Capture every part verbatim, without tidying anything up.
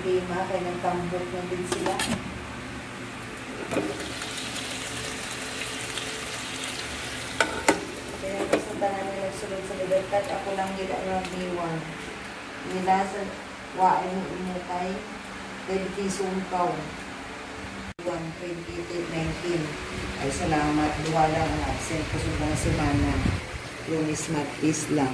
problema kaya nagtambok na din sila. Kaya nasa tanan na nagsulod sa libertad, ako lang gila na biwan. Nila sa wain mo inatay, twenty sungkaw. twenty-eight nineteen. Ay salamat, duha lang ang absent kasubang semana. Lunes, Martes lang.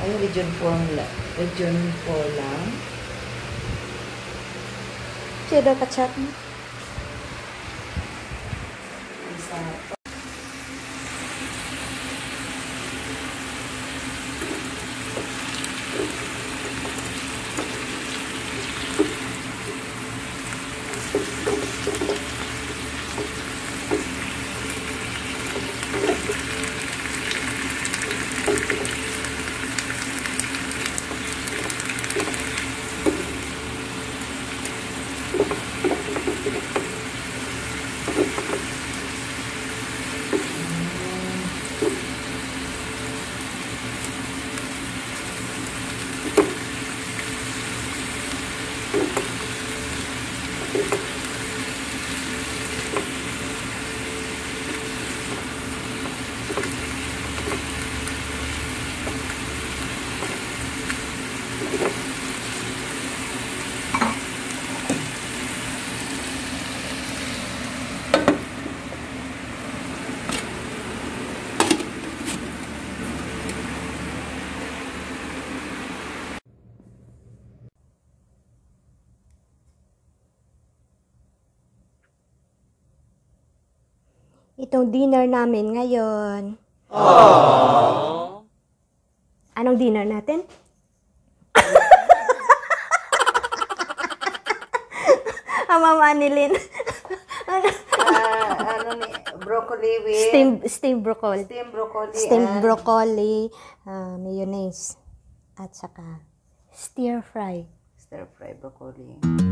Ay, region four lang. Siya daw ka-chat mo. Isa. Itong dinner namin ngayon. Aww. Anong dinner natin? Ang mama ni Lynn. uh, ano ni? Broccoli with... Steamed steam broccoli. Steamed broccoli. Steamed and... broccoli, uh, mayonnaise, at saka stir-fry. Stir-fry broccoli.